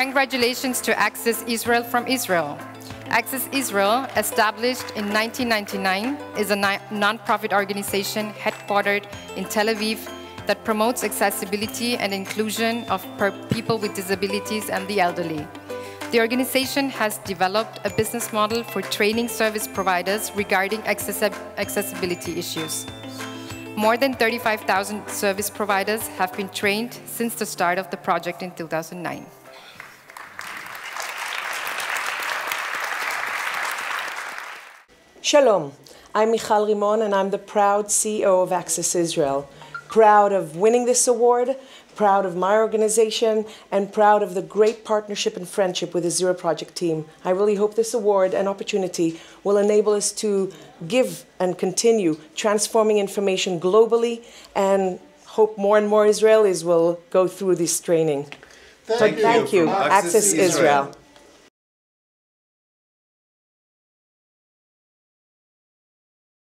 Congratulations to Access Israel from Israel. Access Israel, established in 1999, is a non-profit organization headquartered in Tel Aviv that promotes accessibility and inclusion of people with disabilities and the elderly. The organization has developed a business model for training service providers regarding accessibility issues. More than 35,000 service providers have been trained since the start of the project in 2009. Shalom, I'm Michal Rimon and I'm the proud CEO of Access Israel. Proud of winning this award, proud of my organization, and proud of the great partnership and friendship with the Zero Project team. I really hope this award and opportunity will enable us to give and continue transforming information globally, and hope more and more Israelis will go through this training. Thank you. Access Israel.